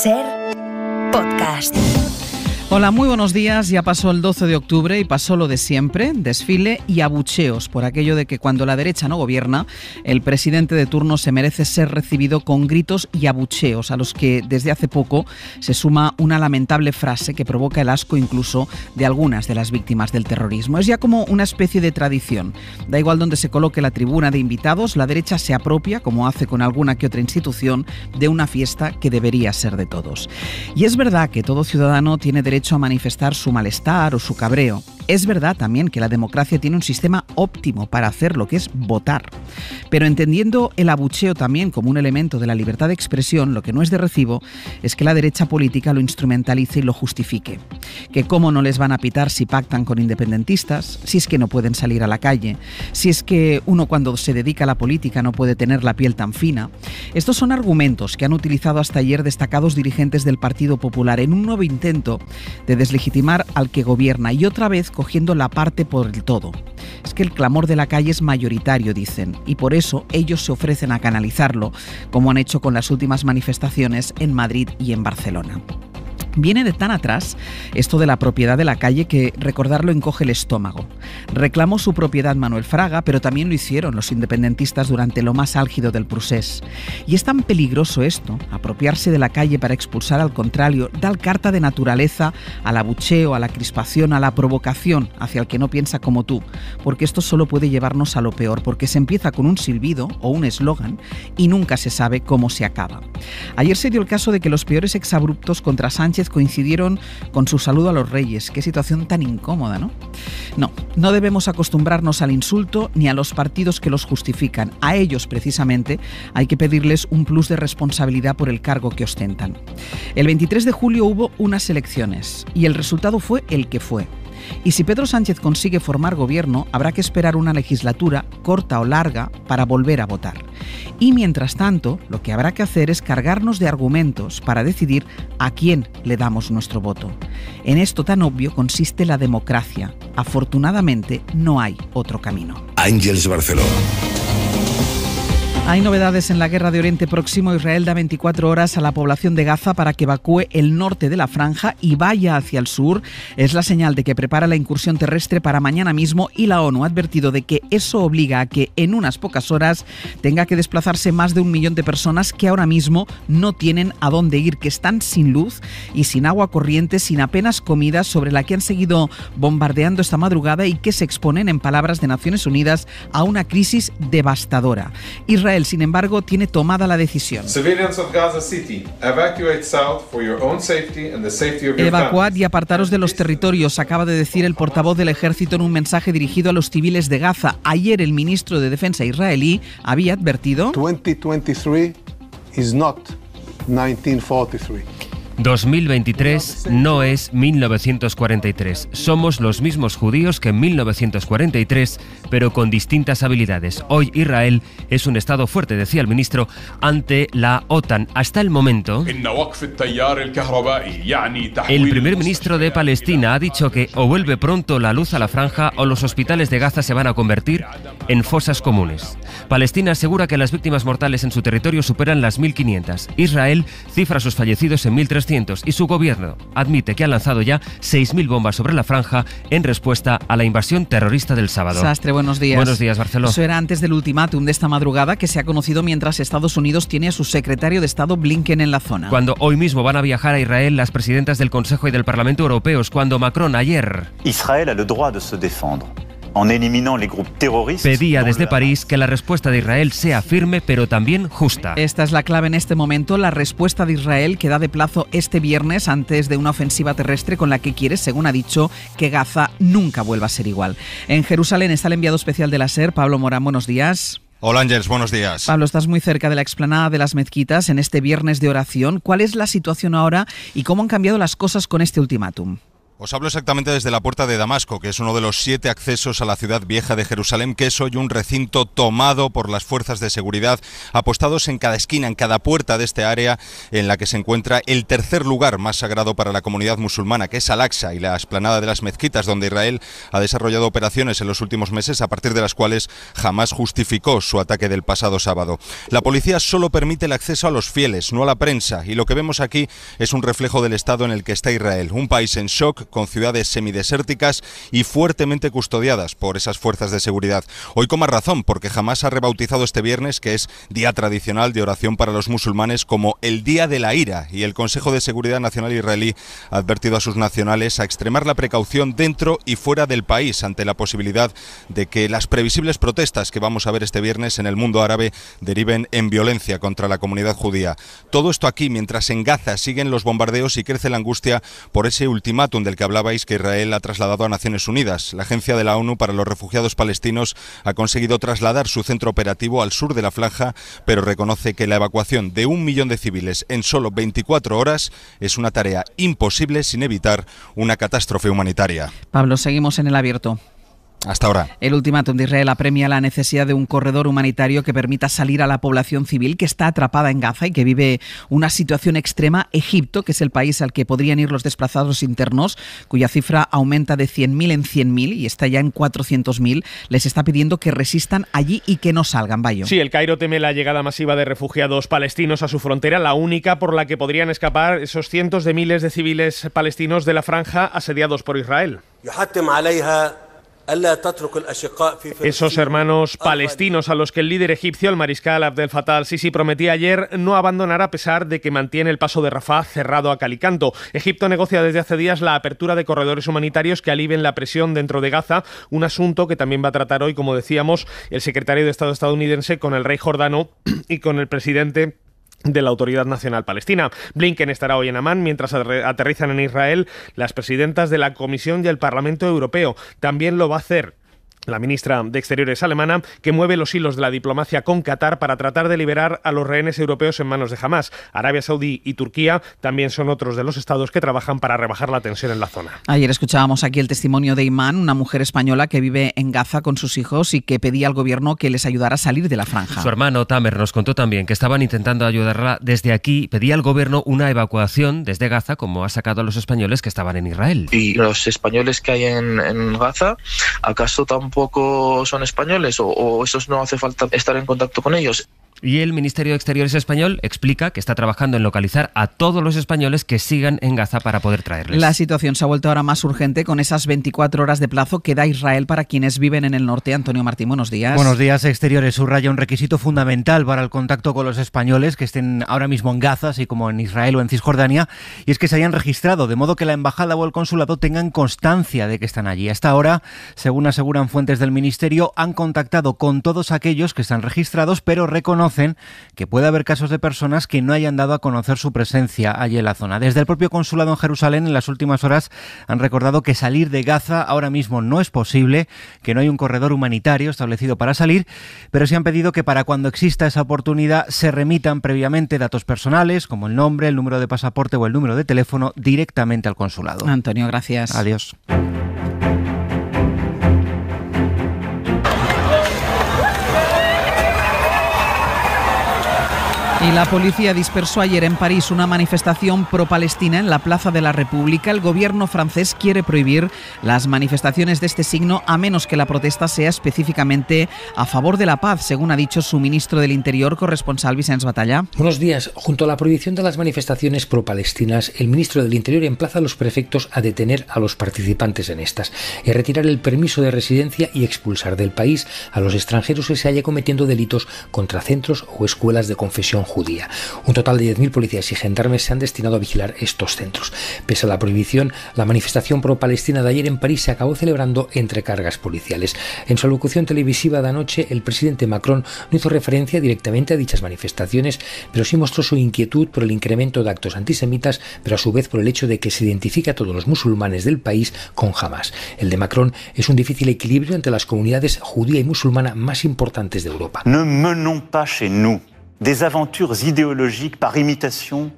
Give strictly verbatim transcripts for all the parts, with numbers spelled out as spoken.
SER Podcast. Hola, muy buenos días. Ya pasó el doce de octubre y pasó lo de siempre, desfile y abucheos por aquello de que cuando la derecha no gobierna, el presidente de turno se merece ser recibido con gritos y abucheos, a los que desde hace poco se suma una lamentable frase que provoca el asco incluso de algunas de las víctimas del terrorismo. Es ya como una especie de tradición. Da igual donde se coloque la tribuna de invitados, la derecha se apropia, como hace con alguna que otra institución, de una fiesta que debería ser de todos. Y es verdad que todo ciudadano tiene derecho a manifestar su malestar o su cabreo. Es verdad también que la democracia tiene un sistema óptimo para hacer lo que es votar. Pero entendiendo el abucheo también como un elemento de la libertad de expresión, lo que no es de recibo es que la derecha política lo instrumentalice y lo justifique. Que cómo no les van a pitar si pactan con independentistas, si es que no pueden salir a la calle, si es que uno cuando se dedica a la política no puede tener la piel tan fina. Estos son argumentos que han utilizado hasta ayer destacados dirigentes del Partido Popular en un nuevo intento de deslegitimar al que gobierna y otra vez cogiendo la parte por el todo. Es que el clamor de la calle es mayoritario, dicen, y por eso ellos se ofrecen a canalizarlo, como han hecho con las últimas manifestaciones en Madrid y en Barcelona. Viene de tan atrás esto de la propiedad de la calle que recordarlo encoge el estómago. Reclamó su propiedad Manuel Fraga, pero también lo hicieron los independentistas durante lo más álgido del procés. Y es tan peligroso esto, apropiarse de la calle para expulsar al contrario, dar carta de naturaleza al abucheo, a la crispación, a la provocación hacia el que no piensa como tú, porque esto solo puede llevarnos a lo peor, porque se empieza con un silbido o un eslogan y nunca se sabe cómo se acaba. Ayer se dio el caso de que los peores exabruptos contra Sánchez coincidieron con su saludo a los reyes. Qué situación tan incómoda, ¿no? No, no debemos acostumbrarnos al insulto ni a los partidos que los justifican. A ellos, precisamente, hay que pedirles un plus de responsabilidad por el cargo que ostentan. El veintitrés de julio hubo unas elecciones y el resultado fue el que fue. Y si Pedro Sánchez consigue formar gobierno, habrá que esperar una legislatura, corta o larga, para volver a votar. Y mientras tanto, lo que habrá que hacer es cargarnos de argumentos para decidir a quién le damos nuestro voto. En esto tan obvio consiste la democracia. Afortunadamente, no hay otro camino. Àngels Barceló. Hay novedades en la guerra de Oriente Próximo. Israel da veinticuatro horas a la población de Gaza para que evacúe el norte de la franja y vaya hacia el sur. Es la señal de que prepara la incursión terrestre para mañana mismo y la ONU ha advertido de que eso obliga a que en unas pocas horas tenga que desplazarse más de un millón de personas que ahora mismo no tienen a dónde ir, que están sin luz y sin agua corriente, sin apenas comida, sobre la que han seguido bombardeando esta madrugada y que se exponen, en palabras de Naciones Unidas, a una crisis devastadora. Israel Israel, sin embargo, tiene tomada la decisión. Evacuad y apartaros de los territorios, acaba de decir el portavoz del ejército en un mensaje dirigido a los civiles de Gaza. Ayer el ministro de Defensa israelí había advertido: twenty twenty-three is not nineteen forty-three. dos mil veintitrés no es mil novecientos cuarenta y tres. Somos los mismos judíos que en mil novecientos cuarenta y tres, pero con distintas habilidades. Hoy Israel es un estado fuerte, decía el ministro, ante la OTAN. Hasta el momento, el primer ministro de Palestina ha dicho que o vuelve pronto la luz a la franja o los hospitales de Gaza se van a convertir en fosas comunes. Palestina asegura que las víctimas mortales en su territorio superan las mil quinientas. Israel cifra sus fallecidos en mil trescientos. Y su gobierno admite que ha lanzado ya seis mil bombas sobre la franja en respuesta a la invasión terrorista del sábado. Sastre, buenos días. Buenos días, Barceló. Eso era antes del ultimátum de esta madrugada que se ha conocido mientras Estados Unidos tiene a su secretario de Estado Blinken en la zona. Cuando hoy mismo van a viajar a Israel las presidentas del Consejo y del Parlamento Europeos, cuando Macron ayer... Israel a le droit de se défendre. Pedía desde París que la respuesta de Israel sea firme, pero también justa. Esta es la clave en este momento, la respuesta de Israel, que da de plazo este viernes antes de una ofensiva terrestre con la que quiere, según ha dicho, que Gaza nunca vuelva a ser igual. En Jerusalén está el enviado especial de la SER, Pablo Morán, buenos días. Hola Ángels, buenos días. Pablo, estás muy cerca de la explanada de las mezquitas en este viernes de oración. ¿Cuál es la situación ahora y cómo han cambiado las cosas con este ultimátum? Os hablo exactamente desde la puerta de Damasco, que es uno de los siete accesos a la ciudad vieja de Jerusalén, que es hoy un recinto tomado por las fuerzas de seguridad, apostados en cada esquina, en cada puerta de este área en la que se encuentra el tercer lugar más sagrado para la comunidad musulmana, que es Al-Aqsa, y la explanada de las mezquitas, donde Israel ha desarrollado operaciones en los últimos meses, a partir de las cuales Hamas justificó su ataque del pasado sábado. La policía solo permite el acceso a los fieles, no a la prensa, y lo que vemos aquí es un reflejo del estado en el que está Israel, un país en shock, con ciudades semidesérticas y fuertemente custodiadas por esas fuerzas de seguridad. Hoy con más razón, porque Hamas ha rebautizado este viernes, que es día tradicional de oración para los musulmanes, como el Día de la Ira, y el Consejo de Seguridad Nacional israelí ha advertido a sus nacionales a extremar la precaución dentro y fuera del país ante la posibilidad de que las previsibles protestas que vamos a ver este viernes en el mundo árabe deriven en violencia contra la comunidad judía. Todo esto aquí, mientras en Gaza siguen los bombardeos y crece la angustia por ese ultimátum del que hablabais que Israel ha trasladado a Naciones Unidas. La agencia de la ONU para los refugiados palestinos ha conseguido trasladar su centro operativo al sur de la franja, pero reconoce que la evacuación de un millón de civiles en solo veinticuatro horas es una tarea imposible sin evitar una catástrofe humanitaria. Pablo, seguimos en el abierto. Hasta ahora. El ultimátum de Israel apremia la necesidad de un corredor humanitario que permita salir a la población civil que está atrapada en Gaza y que vive una situación extrema. Egipto, que es el país al que podrían ir los desplazados internos, cuya cifra aumenta de cien mil en cien mil y está ya en cuatrocientos mil, les está pidiendo que resistan allí y que no salgan. Bayo. Sí, el Cairo teme la llegada masiva de refugiados palestinos a su frontera, la única por la que podrían escapar esos cientos de miles de civiles palestinos de la franja asediados por Israel. Esos hermanos palestinos a los que el líder egipcio, el mariscal Abdel Fattah al-Sisi, prometía ayer no abandonar a pesar de que mantiene el paso de Rafah cerrado a calicanto. Egipto negocia desde hace días la apertura de corredores humanitarios que alivien la presión dentro de Gaza, un asunto que también va a tratar hoy, como decíamos, el secretario de Estado estadounidense con el rey jordano y con el presidente de la Autoridad Nacional Palestina. Blinken estará hoy en Amán, mientras aterrizan en Israel las presidentas de la Comisión y el Parlamento Europeo. También lo va a hacer la ministra de Exteriores alemana, que mueve los hilos de la diplomacia con Qatar para tratar de liberar a los rehenes europeos en manos de Hamas. Arabia Saudí y Turquía también son otros de los estados que trabajan para rebajar la tensión en la zona. Ayer escuchábamos aquí el testimonio de Imán, una mujer española que vive en Gaza con sus hijos y que pedía al gobierno que les ayudara a salir de la franja. Su hermano Tamer nos contó también que estaban intentando ayudarla desde aquí. Pedía al gobierno una evacuación desde Gaza, como ha sacado a los españoles que estaban en Israel. ¿Y los españoles que hay en, en Gaza, acaso tampoco poco son españoles o, o esos no hace falta estar en contacto con ellos? Y el Ministerio de Exteriores español explica que está trabajando en localizar a todos los españoles que sigan en Gaza para poder traerles. La situación se ha vuelto ahora más urgente con esas veinticuatro horas de plazo que da Israel para quienes viven en el norte. Antonio Martín, buenos días. Buenos días. Exteriores subraya un requisito fundamental para el contacto con los españoles que estén ahora mismo en Gaza, así como en Israel o en Cisjordania, y es que se hayan registrado, de modo que la embajada o el consulado tengan constancia de que están allí. Hasta ahora, según aseguran fuentes del Ministerio, han contactado con todos aquellos que están registrados, pero reconocen que puede haber casos de personas que no hayan dado a conocer su presencia allí en la zona. Desde el propio consulado en Jerusalén, en las últimas horas, han recordado que salir de Gaza ahora mismo no es posible, que no hay un corredor humanitario establecido para salir, pero sí han pedido que para cuando exista esa oportunidad se remitan previamente datos personales, como el nombre, el número de pasaporte o el número de teléfono, directamente al consulado. Antonio, gracias. Adiós. Y la policía dispersó ayer en París una manifestación pro-palestina en la Plaza de la República. El gobierno francés quiere prohibir las manifestaciones de este signo a menos que la protesta sea específicamente a favor de la paz, según ha dicho su ministro del Interior, corresponsal Vicenç Batalla. Buenos días. Junto a la prohibición de las manifestaciones pro-palestinas, el ministro del Interior emplaza a los prefectos a detener a los participantes en estas y a retirar el permiso de residencia y expulsar del país a los extranjeros que se haya cometiendo delitos contra centros o escuelas de confesión judía. Un total de diez mil policías y gendarmes se han destinado a vigilar estos centros. Pese a la prohibición, la manifestación pro-palestina de ayer en París se acabó celebrando entre cargas policiales. En su alocución televisiva de anoche, el presidente Macron no hizo referencia directamente a dichas manifestaciones, pero sí mostró su inquietud por el incremento de actos antisemitas, pero a su vez por el hecho de que se identifica a todos los musulmanes del país con Hamas. El de Macron es un difícil equilibrio entre las comunidades judía y musulmana más importantes de Europa. No menons pas chez nous des aventures idéologiques par imitation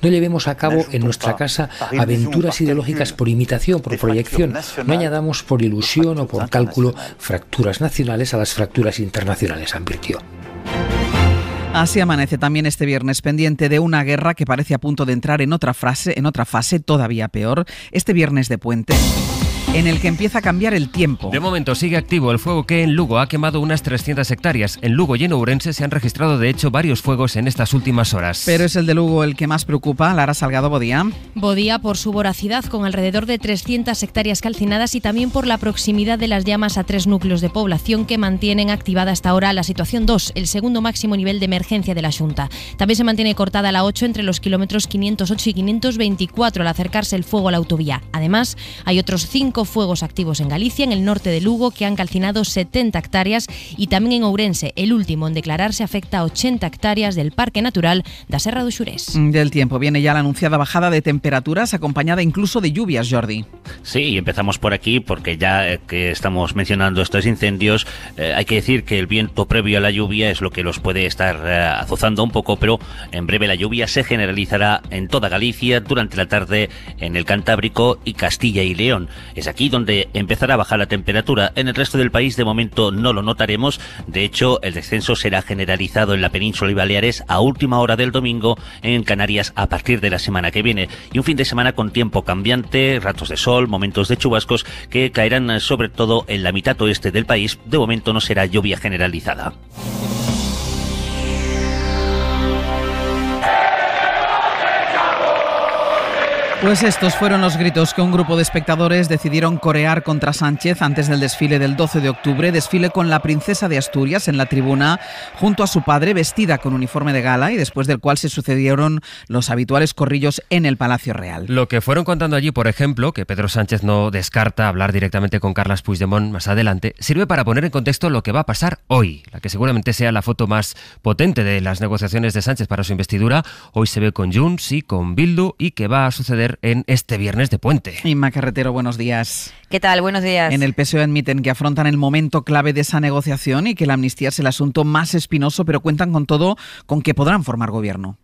No llevemos a cabo en nuestra casa aventuras ideológicas por imitación, por proyección. No añadamos por ilusión o por cálculo fracturas nacionales a las fracturas internacionales, advirtió. Así amanece también este viernes, pendiente de una guerra que parece a punto de entrar en otra fase, en otra fase todavía peor, este viernes de puente, en el que empieza a cambiar el tiempo. De momento sigue activo el fuego que en Lugo ha quemado unas trescientas hectáreas. En Lugo y en Ourense se han registrado de hecho varios fuegos en estas últimas horas. Pero es el de Lugo el que más preocupa. Lara Salgado, Bodía. Bodía por su voracidad, con alrededor de trescientas hectáreas calcinadas, y también por la proximidad de las llamas a tres núcleos de población que mantienen activada hasta ahora la situación dos, el segundo máximo nivel de emergencia de la Xunta. También se mantiene cortada la ocho entre los kilómetros quinientos ocho y quinientos veinticuatro al acercarse el fuego a la autovía. Además, hay otros cinco fuegos activos en Galicia, en el norte de Lugo, que han calcinado setenta hectáreas, y también en Ourense, el último en declararse afecta a ochenta hectáreas del Parque Natural da Serra do Xurés. Del tiempo viene ya la anunciada bajada de temperaturas, acompañada incluso de lluvias, Jordi. Sí, empezamos por aquí, porque ya que estamos mencionando estos incendios, eh, hay que decir que el viento previo a la lluvia es lo que los puede estar eh, azuzando un poco, pero en breve la lluvia se generalizará en toda Galicia durante la tarde en el Cantábrico y Castilla y León. Es aquí donde empezará a bajar la temperatura. En el resto del país de momento no lo notaremos. De hecho, el descenso será generalizado en la península y Baleares a última hora del domingo, en Canarias a partir de la semana que viene. Y un fin de semana con tiempo cambiante, ratos de sol, momentos de chubascos que caerán sobre todo en la mitad oeste del país. De momento no será lluvia generalizada. Pues estos fueron los gritos que un grupo de espectadores decidieron corear contra Sánchez antes del desfile del doce de octubre, desfile con la princesa de Asturias en la tribuna, junto a su padre, vestida con uniforme de gala, y después del cual se sucedieron los habituales corrillos en el Palacio Real. Lo que fueron contando allí, por ejemplo, que Pedro Sánchez no descarta hablar directamente con Carles Puigdemont más adelante, sirve para poner en contexto lo que va a pasar hoy, la que seguramente sea la foto más potente de las negociaciones de Sánchez para su investidura. Hoy se ve con Junts y con Bildu, y que va a suceder en este viernes de puente. Inma Carretero, buenos días. ¿Qué tal? Buenos días. En el P S O E admiten que afrontan el momento clave de esa negociación y que la amnistía es el asunto más espinoso, pero cuentan con todo, con que podrán formar gobierno.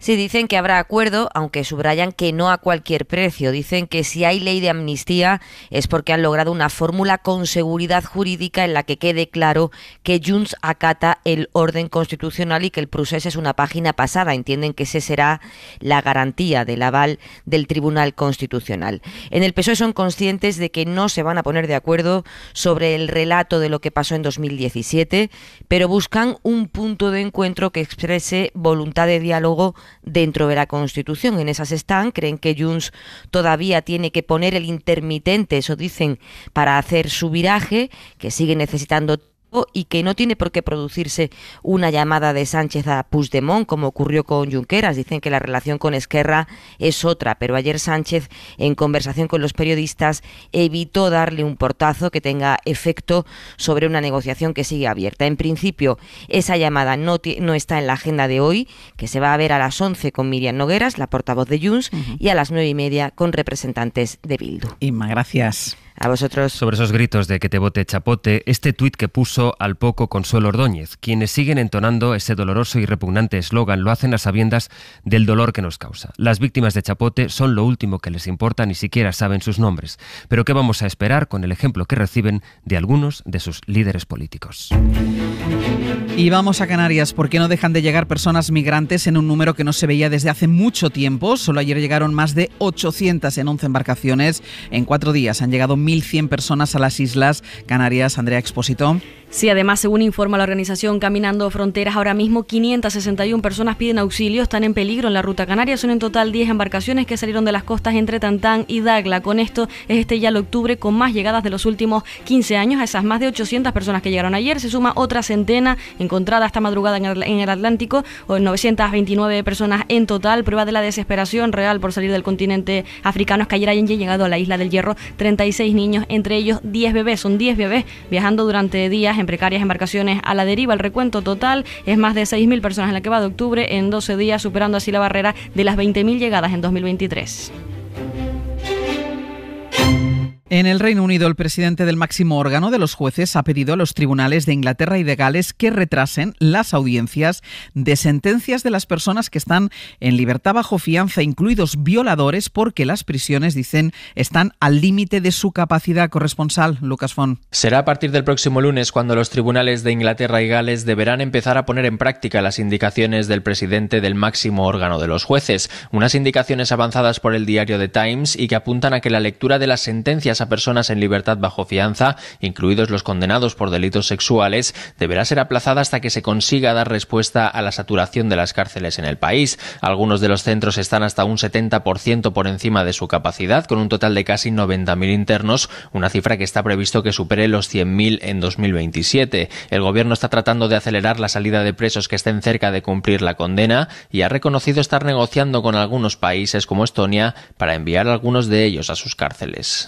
Sí, dicen que habrá acuerdo, aunque subrayan que no a cualquier precio. Dicen que si hay ley de amnistía es porque han logrado una fórmula con seguridad jurídica en la que quede claro que Junts acata el orden constitucional y que el procés es una página pasada. Entienden que ese será la garantía del aval del Tribunal Constitucional. En el P S O E son conscientes de que no se van a poner de acuerdo sobre el relato de lo que pasó en dos mil diecisiete, pero buscan un punto de encuentro que exprese voluntad de diálogo dentro de la Constitución. En esas están, creen que Junts todavía tiene que poner el intermitente, eso dicen, para hacer su viraje, que sigue necesitando tiempo y que no tiene por qué producirse una llamada de Sánchez a Puigdemont, como ocurrió con Junqueras. Dicen que la relación con Esquerra es otra, pero ayer Sánchez, en conversación con los periodistas, evitó darle un portazo que tenga efecto sobre una negociación que sigue abierta. En principio, esa llamada no, t- no está en la agenda de hoy, que se va a ver a las once con Miriam Nogueras, la portavoz de Junts, uh-huh. y a las nueve y media con representantes de Bildu. Inma, gracias. A vosotros. Sobre esos gritos de que te bote chapote, este tuit que puso al poco Consuelo Ordóñez: quienes siguen entonando ese doloroso y repugnante eslogan lo hacen a sabiendas del dolor que nos causa. Las víctimas de chapote son lo último que les importa, ni siquiera saben sus nombres. Pero ¿qué vamos a esperar con el ejemplo que reciben de algunos de sus líderes políticos? Y vamos a Canarias, porque no dejan de llegar personas migrantes en un número que no se veía desde hace mucho tiempo. Solo ayer llegaron más de ochocientas en once embarcaciones. En cuatro días han llegado mil cien personas a las Islas Canarias. Andrea Exposito. Sí, además, según informa la organización Caminando Fronteras, ahora mismo quinientas sesenta y una personas piden auxilio, están en peligro en la ruta canaria. Son en total diez embarcaciones que salieron de las costas entre Tantán y Dagla. Con esto es este ya el octubre con más llegadas de los últimos quince años. A esas más de ochocientas personas que llegaron ayer se suma otra centena encontrada esta madrugada en el Atlántico, o novecientas veintinueve personas en total. Prueba de la desesperación real por salir del continente africano es que ayer hayan llegado a la Isla del Hierro treinta y seis niños, entre ellos diez bebés. Son diez bebés viajando durante días en en precarias embarcaciones a la deriva. El recuento total es más de seis mil personas en la que va de octubre, en doce días, superando así la barrera de las veinte mil llegadas en dos mil veintitrés. En el Reino Unido, el presidente del máximo órgano de los jueces ha pedido a los tribunales de Inglaterra y de Gales que retrasen las audiencias de sentencias de las personas que están en libertad bajo fianza, incluidos violadores, porque las prisiones, dicen, están al límite de su capacidad. Corresponsal Lucas Fon. Será a partir del próximo lunes cuando los tribunales de Inglaterra y Gales deberán empezar a poner en práctica las indicaciones del presidente del máximo órgano de los jueces. Unas indicaciones avanzadas por el diario The Times y que apuntan a que la lectura de las sentencias a personas en libertad bajo fianza, incluidos los condenados por delitos sexuales, deberá ser aplazada hasta que se consiga dar respuesta a la saturación de las cárceles en el país. Algunos de los centros están hasta un setenta por ciento por encima de su capacidad, con un total de casi noventa mil internos, una cifra que está previsto que supere los cien mil en dos mil veintisiete. El gobierno está tratando de acelerar la salida de presos que estén cerca de cumplir la condena y ha reconocido estar negociando con algunos países como Estonia para enviar a algunos de ellos a sus cárceles.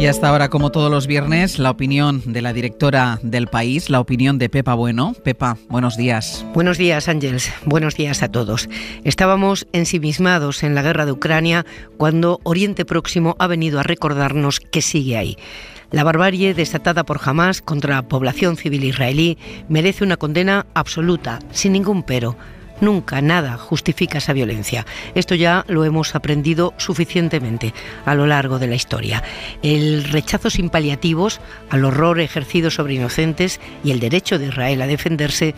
Y hasta ahora, como todos los viernes, la opinión de la directora del País, la opinión de Pepa Bueno. Pepa, buenos días. Buenos días, Àngels. Buenos días a todos. Estábamos ensimismados en la guerra de Ucrania cuando Oriente Próximo ha venido a recordarnos que sigue ahí. La barbarie desatada por Hamas contra la población civil israelí merece una condena absoluta, sin ningún pero. Nunca nada justifica esa violencia. Esto ya lo hemos aprendido suficientemente a lo largo de la historia. El rechazo sin paliativos al horror ejercido sobre inocentes y el derecho de Israel a defenderse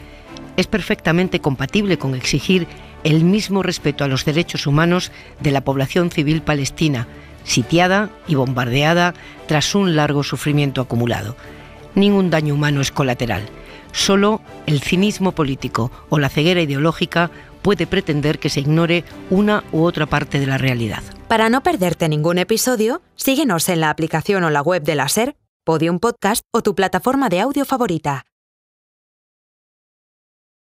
es perfectamente compatible con exigir el mismo respeto a los derechos humanos de la población civil palestina, sitiada y bombardeada tras un largo sufrimiento acumulado. Ningún daño humano es colateral. Solo el cinismo político o la ceguera ideológica puede pretender que se ignore una u otra parte de la realidad. Para no perderte ningún episodio, síguenos en la aplicación o la web de la S E R, Podium Podcast o tu plataforma de audio favorita.